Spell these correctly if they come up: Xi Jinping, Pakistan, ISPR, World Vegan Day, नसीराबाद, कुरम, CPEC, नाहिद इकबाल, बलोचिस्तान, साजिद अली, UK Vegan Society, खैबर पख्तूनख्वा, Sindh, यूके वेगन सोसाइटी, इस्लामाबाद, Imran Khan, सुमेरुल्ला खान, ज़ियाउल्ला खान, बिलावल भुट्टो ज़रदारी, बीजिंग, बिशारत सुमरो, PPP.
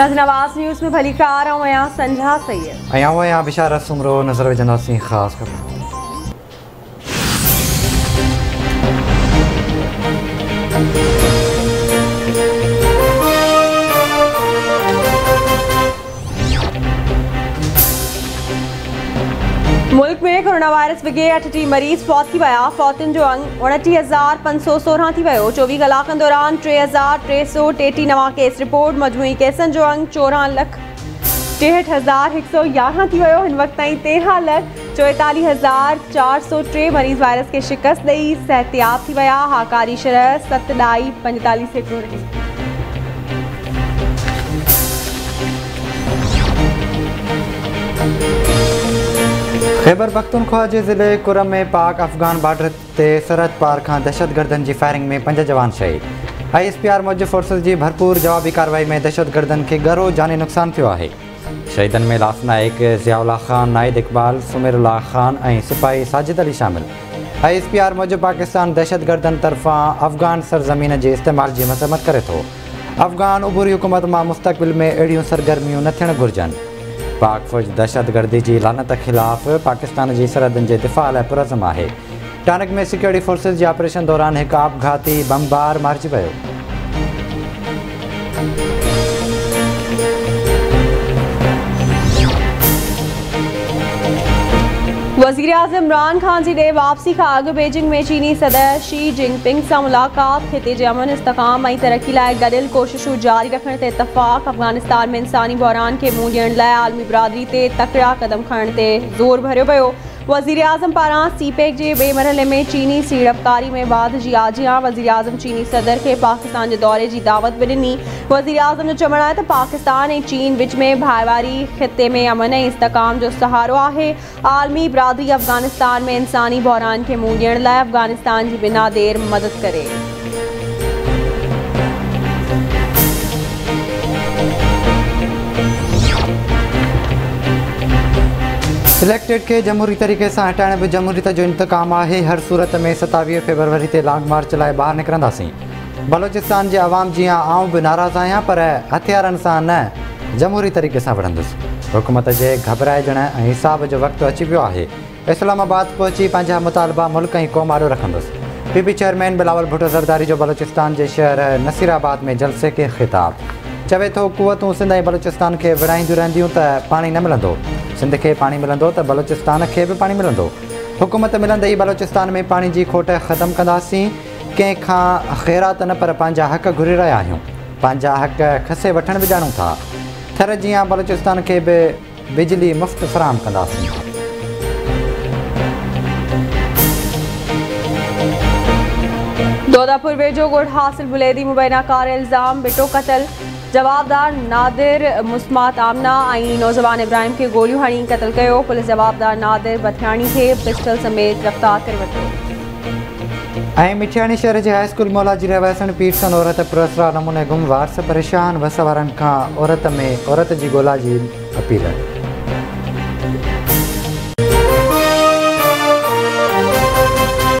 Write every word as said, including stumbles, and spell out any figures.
Nawaz news में भली का आ रहा हूँ यहाँ संझा सैयद आया हुआ यहाँ बिशारत सुमरो नजर जनासी खास कर। मुल्क में कोरोना वायरस वगे अठटी मरीज फौत थी विया। फौतुनि जो अंग उणटी हज़ार पंज सौ सोरहं थी वियो। चोवीह कलाकनि दौरान टे हज़ार टे सौ टेटी नवा केस रिपोर्ट। मजमूई केसनि जो अंग चोरहं लख टेहठि हज़ार हिकु सौ यारहं थी वियो। हिन वक़्त ताईं तेरहं लख चोएतालीह हज़ार चार सौ टे मरीज़ वायरस खे शिकस्त ॾेई सेहतियाब थी विया। हाकारी शरह सत ॾाई पंजेतालीह सैकड़ो रही। खैबर पख्तूनख्वा के ज़िले कुरम में पाक अफ़गान बॉर्डर से सरहद पार का दहशतगर्दन की फायरिंग में पंज जवान शहीद। आई एस पी आर मौजूद फोर्सेस की भरपूर जवाबी कार्रवाई में दहशतगर्दन के गहरो जानी नुकसान थो है। शहीदन में लास नाइक ज़ियाउल्ला खान, नाहिद इकबाल, सुमेरुल्ला खान और सिपाही साजिद अली शामिल। आई एस पी आर मौजूद पाकिस्तान दहशतगर्दन तरफा अफ़गान सरजमीन के इस्तेमाल की मसम्मत करे तो। अफ़गान उबूरी हुकूमत में मुस्तक़बिल में अड़ियों सरगर्मियों न थियण घुर्जन। पाक फौज दहशतगर्दी की लानत खिलाफ़ पाकिस्तान की सरहदन के दिफा लाय पुरज़म है। टानक में सिक्योरिटी फोर्सेस के ऑपरेशन दौरान एक आपघाती बमबार मारिजी पो। वज़ीर आज़म इमरान खान की डे वापसी का अग बीजिंग में चीनी सदर शी जिनपिंग से मुलाकात। खिते के अमन इस्तेकाम और तरक्की लाए गडियल कोशिशों जारी रखने से इतफाक़। अफगानिस्तान में इंसानी बहरान के मुँह दियण लाए आलमी बिरादरी से तकड़ा कदम खणने से जोर भरो पो। वज़ीर आज़म पारा सीपेक के बे मरहले में चीनी सीड़पकारी में वाद की आजियां। वज़ीर आज़म चीनी सदर के पाकिस्तान के दौरे की दावत भी दिनी। वज़ीर आज़म जो चवण है तो पाकिस्तान और चीन विच में भाईवारी खिते में अमन ए इस्तेकाम जो सहारो है। आलमी बिरादरी अफगानिस्तान में इंसानी बहरान के मुँह दियण लाए अफगानिस्तान की बिना देर मदद करे। सिलेक्टेड के जमहूरी तरीके से हटाने भी जमहूरियत जो इंतकाम है। हर सूरत में सतावीह फेबरवरी से लॉन्ग मार्च लाए बहर निकरंदासीं। बलोचिस्तान के अवाम जी आऊँ भी नाराज़ आया पर हथियारन से न जमहूरी तरीके से वढ़ंदुसि। हुकूमत के घबराइजण और हिसाब जो वक्त अची पो है। इस्लामाबाद पहुंची पांजा मुतालबा मुल्क और कौम आड़ो रखंदुसि। पीपी चेयरमैन बिलावल भुट्टो ज़रदारी जो बलोचिस्तान के शहर नसीराबाद में जलसे के खिताब। चवे तो कुवतूं सिंध और बलोचिस्तान के विड़ाईंदियूं रहंदियूं त पाणी न मिलंदो। सिंध के पानी मिलंदो तो बलोचिस्तान के भी पानी मिलंदो। हुकूमत मिलंदे ही बलोचिस्तान में पानी की खोट ख़त्म कंदासीं। कंहिंखां ख़ैरात न पर पंहिंजा हक़ घुरे रहिया आहियूं। पंहिंजा हक़ खसे वठण बि ॼाणूं था। थर जीअं बलोचिस्तान के भी बिजली मुफ़्त फ़राहम कंदासीं। दोदापुर वेझो गुड़ हासिल बुलेदी मुबैना कार इल्ज़ाम बिटो कतल। जवाबदार नादिर मुस्मात आमना आई नौजवान इब्राहिम के गोलियों हणी कत्ल किया। पुलिस जवाबदार नादिर बथियाणी के पिस्टल समेत गिरफ्तार कर वरितो। मिठियाणी शहर के हाई स्कूल मोहल्ला की रहवासन पीर सन औरत पुरसरा नमूने गुम वारस परेशान। वस वारन का औरत में औरत की गोला की अपील।